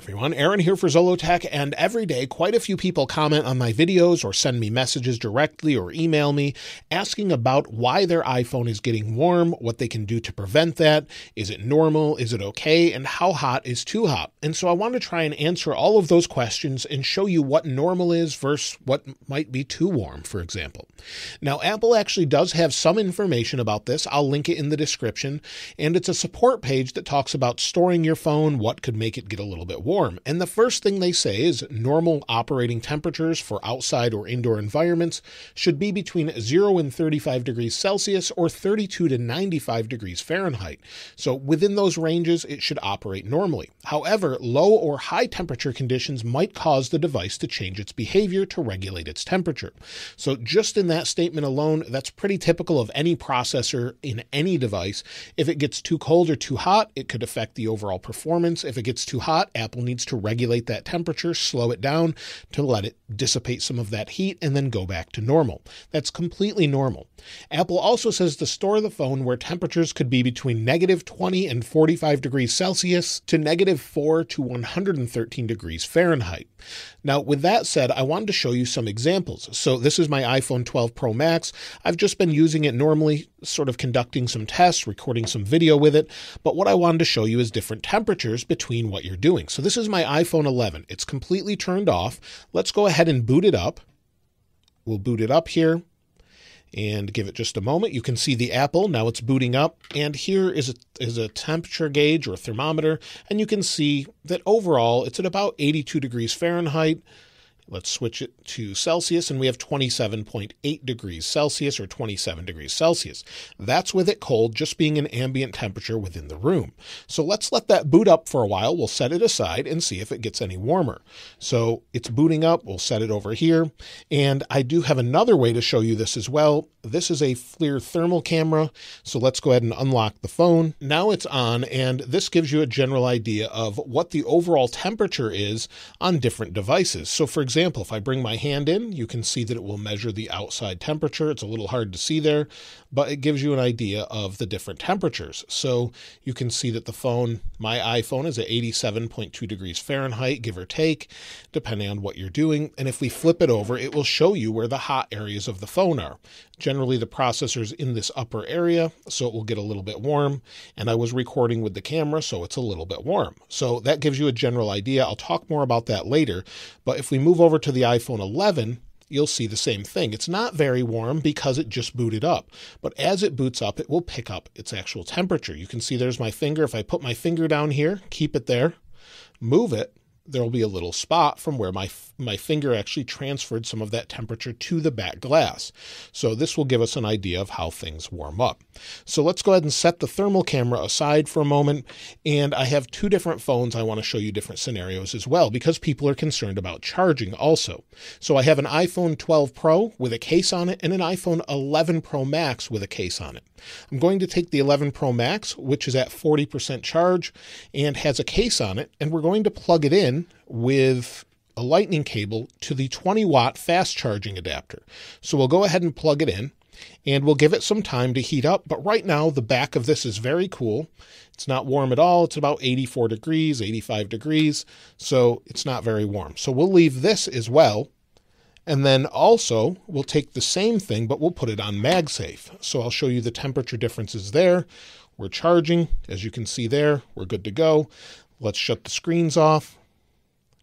everyone, Aaron here for Zollotech, and every day quite a few people comment on my videos or send me messages directly or email me asking about why their iPhone is getting warm, what they can do to prevent that, is it normal, is it okay, and how hot is too hot. And so I want to try and answer all of those questions and show you what normal is versus what might be too warm, for example. Now, Apple actually does have some information about this. I'll link it in the description, and it's a support page that talks about storing your phone, what could make it get a little bit warm. And the first thing they say is normal operating temperatures for outside or indoor environments should be between 0 and 35 degrees Celsius or 32 to 95 degrees Fahrenheit. So within those ranges, it should operate normally. However, low or high temperature conditions might cause the device to change its behavior to regulate its temperature. So just in that statement alone, that's pretty typical of any processor in any device. If it gets too cold or too hot, it could affect the overall performance. If it gets too hot, Apple needs to regulate that temperature, slow it down to let it dissipate some of that heat and then go back to normal. That's completely normal. Apple also says to store the phone where temperatures could be between negative 20 and 45 degrees Celsius to negative 4 to 113 degrees Fahrenheit. Now, with that said, I wanted to show you some examples. So this is my iPhone 12 Pro Max. I've just been using it normally, sort of conducting some tests, recording some video with it. But what I wanted to show you is different temperatures between what you're doing. So this is my iPhone 11. It's completely turned off. Let's go ahead and boot it up. We'll boot it up here and give it just a moment. You can see the Apple. Now it's booting up, and here is a temperature gauge or thermometer. And you can see that overall it's at about 82 degrees Fahrenheit. Let's switch it to Celsius, and we have 27.8 degrees Celsius or 27 degrees Celsius. That's with it cold, just being an ambient temperature within the room. So let's let that boot up for a while. We'll set it aside and see if it gets any warmer. So it's booting up. We'll set it over here. And I do have another way to show you this as well. This is a FLIR thermal camera. So let's go ahead and unlock the phone. Now it's on, and this gives you a general idea of what the overall temperature is on different devices. So for example, if I bring my hand in, you can see that it will measure the outside temperature. It's a little hard to see there, but it gives you an idea of the different temperatures. So you can see that the phone, my iPhone, is at 87.2 degrees Fahrenheit, give or take, depending on what you're doing. And if we flip it over, it will show you where the hot areas of the phone are. Generally, the processor's in this upper area, so it will get a little bit warm. And I was recording with the camera, so it's a little bit warm. So that gives you a general idea. I'll talk more about that later. But if we move over to the iPhone 11, you'll see the same thing. It's not very warm because it just booted up, but as it boots up, it will pick up its actual temperature. You can see there's my finger. If I put my finger down here, keep it there, move it, there will be a little spot from where my finger actually transferred some of that temperature to the back glass. So this will give us an idea of how things warm up. So let's go ahead and set the thermal camera aside for a moment. And I have two different phones. I want to show you different scenarios as well, because people are concerned about charging also. So I have an iPhone 12 Pro with a case on it and an iPhone 11 Pro Max with a case on it. I'm going to take the 11 Pro Max, which is at 40% charge and has a case on it. And we're going to plug it in with a lightning cable to the 20-watt fast charging adapter. So we'll go ahead and plug it in, and we'll give it some time to heat up. But right now, the back of this is very cool. It's not warm at all. It's about 84 degrees, 85 degrees. So it's not very warm. So we'll leave this as well. And then also we'll take the same thing, but we'll put it on MagSafe. So I'll show you the temperature differences there. We're charging, as you can see there, we're good to go. Let's shut the screens off.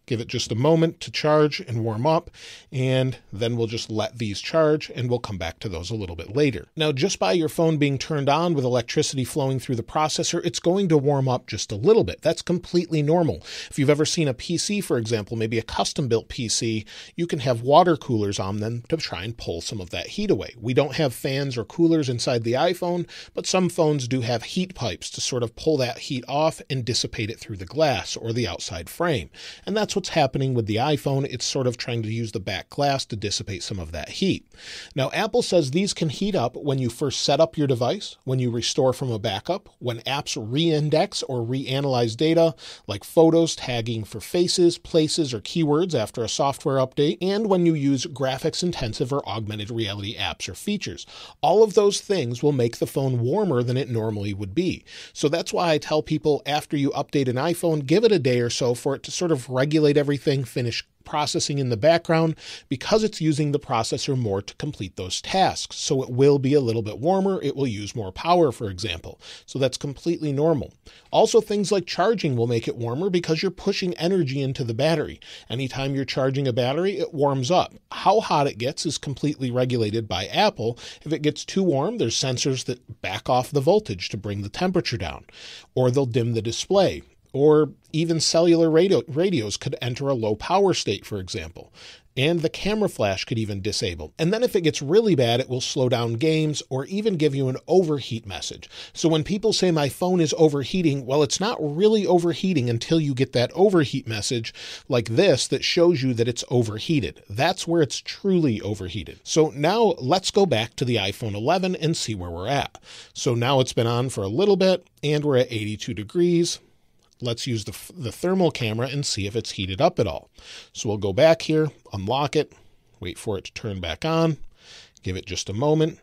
Give it just a moment to charge and warm up, and then we'll just let these charge, and we'll come back to those a little bit later. Now, just by your phone being turned on with electricity flowing through the processor, it's going to warm up just a little bit. That's completely normal. If you've ever seen a PC, for example, maybe a custom-built PC, you can have water coolers on them to try and pull some of that heat away. We don't have fans or coolers inside the iPhone, but some phones do have heat pipes to sort of pull that heat off and dissipate it through the glass or the outside frame. And that's what's happening with the iPhone. It's sort of trying to use the back glass to dissipate some of that heat. Now, Apple says these can heat up when you first set up your device, when you restore from a backup, when apps reindex or reanalyze data like photos, tagging for faces, places, or keywords after a software update, and when you use graphics-intensive or augmented reality apps or features. All of those things will make the phone warmer than it normally would be. So that's why I tell people after you update an iPhone, give it a day or so for it to sort of regulate everything, finish processing in the background, because it's using the processor more to complete those tasks. So it will be a little bit warmer. It will use more power, for example. So that's completely normal. Also, things like charging will make it warmer because you're pushing energy into the battery. Anytime you're charging a battery, it warms up. How hot it gets is completely regulated by Apple. If it gets too warm, there's sensors that back off the voltage to bring the temperature down, or they'll dim the display. Or even cellular radios could enter a low power state, for example. And the camera flash could even disable. And then if it gets really bad, it will slow down games or even give you an overheat message. So when people say my phone is overheating, well, it's not really overheating until you get that overheat message like this that shows you that it's overheated. That's where it's truly overheated. So now let's go back to the iPhone 11 and see where we're at. So now it's been on for a little bit and we're at 82 degrees. Let's use the thermal camera and see if it's heated up at all. So we'll go back here, unlock it, wait for it to turn back on, give it just a moment.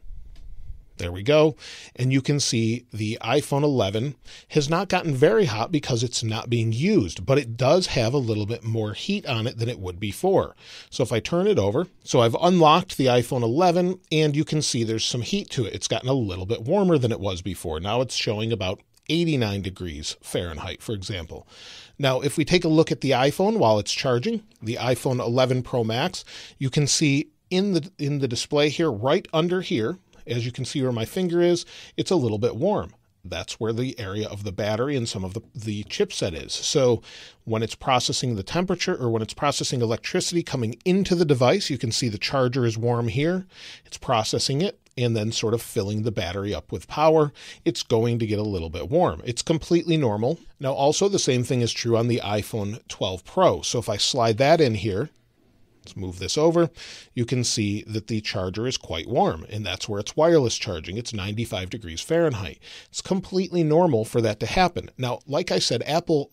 There we go. And you can see the iPhone 11 has not gotten very hot because it's not being used, but it does have a little bit more heat on it than it would before. So if I turn it over, so I've unlocked the iPhone 11 and you can see there's some heat to it. It's gotten a little bit warmer than it was before. Now it's showing about 89 degrees Fahrenheit, for example. Now, if we take a look at the iPhone while it's charging, the iPhone 11 Pro Max, you can see in the display here, right under here, as you can see where my finger is, it's a little bit warm. That's where the area of the battery and some of the chipset is. So when it's processing the temperature or when it's processing electricity coming into the device, you can see the charger is warm here. It's processing it and then sort of filling the battery up with power. It's going to get a little bit warm. It's completely normal. Now, also the same thing is true on the iPhone 12 Pro. So if I slide that in here, let's move this over, you can see that the charger is quite warm, and that's where it's wireless charging. It's 95 degrees Fahrenheit. It's completely normal for that to happen. Now, like I said, Apple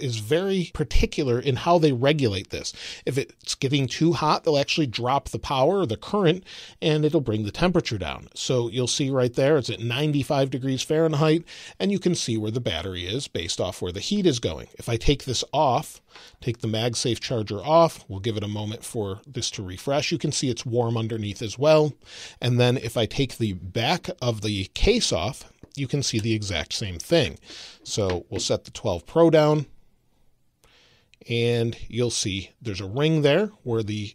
is very particular in how they regulate this. If it's getting too hot, they'll actually drop the power or the current, and it'll bring the temperature down. So you'll see right there, it's at 95 degrees Fahrenheit, and you can see where the battery is based off where the heat is going. If I take this off, take the MagSafe charger off, we'll give it a moment for this to refresh. You can see it's warm underneath as well. And then if I take the back of the case off, you can see the exact same thing. So we'll set the 12 Pro down and you'll see there's a ring there where the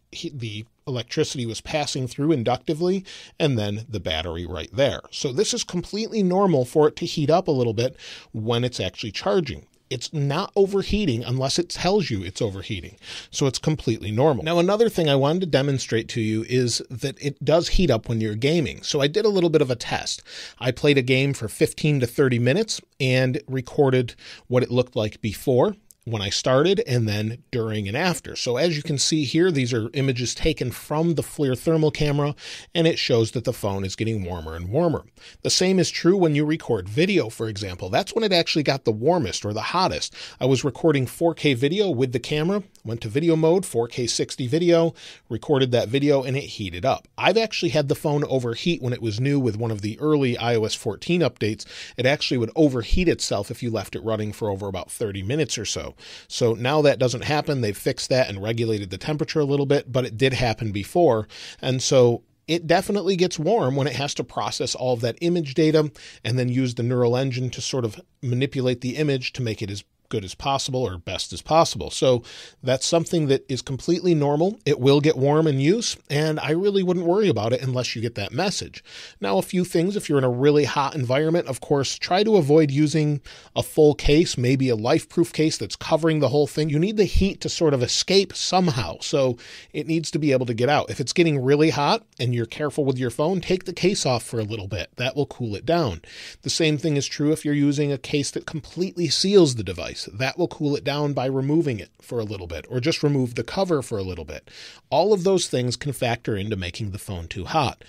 electricity was passing through inductively, and then the battery right there. So this is completely normal for it to heat up a little bit when it's actually charging. It's not overheating unless it tells you it's overheating. So it's completely normal. Now, another thing I wanted to demonstrate to you is that it does heat up when you're gaming. So I did a little bit of a test. I played a game for 15 to 30 minutes and recorded what it looked like before, when I started, and then during and after. So as you can see here, these are images taken from the FLIR thermal camera, and it shows that the phone is getting warmer and warmer. The same is true when you record video, for example. That's when it actually got the warmest or the hottest. I was recording 4K video with the camera, went to video mode, 4K 60 video, recorded that video, and it heated up. I've actually had the phone overheat when it was new with one of the early iOS 14 updates. It actually would overheat itself if you left it running for over about 30 minutes or so. So now that doesn't happen. They've fixed that and regulated the temperature a little bit, but it did happen before. And so it definitely gets warm when it has to process all of that image data and then use the neural engine to sort of manipulate the image to make it as good as possible or best as possible. So that's something that is completely normal. It will get warm in use, and I really wouldn't worry about it unless you get that message. Now, a few things, if you're in a really hot environment, of course, try to avoid using a full case, maybe a LifeProof case that's covering the whole thing. You need the heat to sort of escape somehow. So it needs to be able to get out. If it's getting really hot and you're careful with your phone, take the case off for a little bit. That will cool it down. The same thing is true if you're using a case that completely seals the device. case. That will cool it down by removing it for a little bit, or just remove the cover for a little bit. All of those things can factor into making the phone too hot.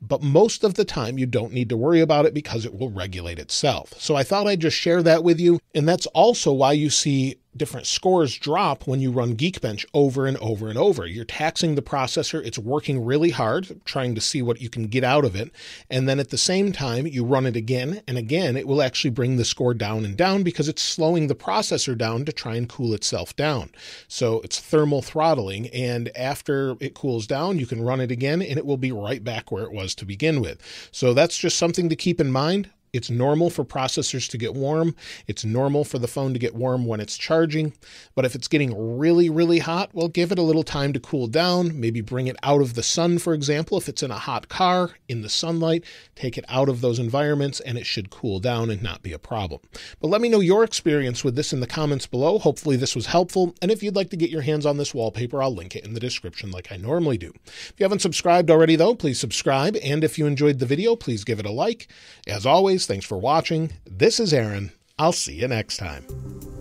But most of the time you don't need to worry about it because it will regulate itself. So I thought I'd just share that with you. And that's also why you see different scores drop when you run Geekbench over and over and over. You're taxing the processor. It's working really hard, trying to see what you can get out of it. And then at the same time, you run it again and again, it will actually bring the score down and down because it's slowing the processor down to try and cool itself down. So it's thermal throttling. And after it cools down, you can run it again and it will be right back where it was to begin with. So that's just something to keep in mind. It's normal for processors to get warm. It's normal for the phone to get warm when it's charging. But if it's getting really, really hot, well, give it a little time to cool down. Maybe bring it out of the sun, for example. If it's in a hot car, in the sunlight, take it out of those environments and it should cool down and not be a problem. But let me know your experience with this in the comments below. Hopefully this was helpful. And if you'd like to get your hands on this wallpaper, I'll link it in the description like I normally do. If you haven't subscribed already, though, please subscribe. And if you enjoyed the video, please give it a like. As always, thanks for watching. This is Aaron. I'll see you next time.